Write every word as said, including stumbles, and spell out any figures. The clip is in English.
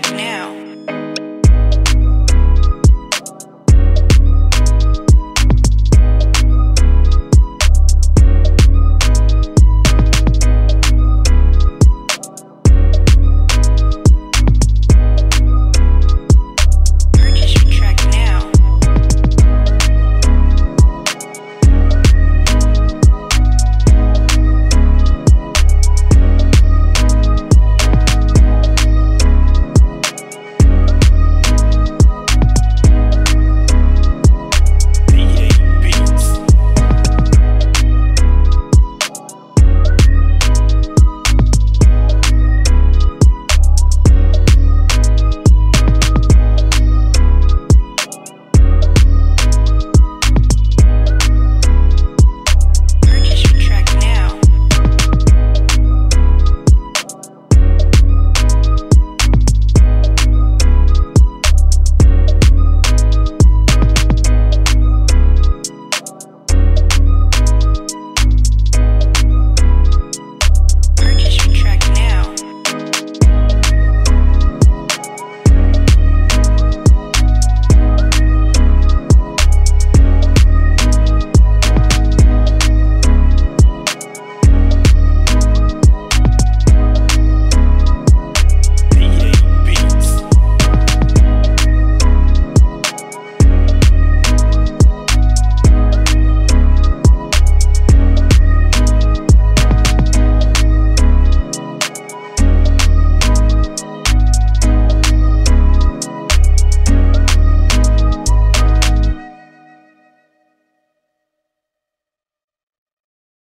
pregnant.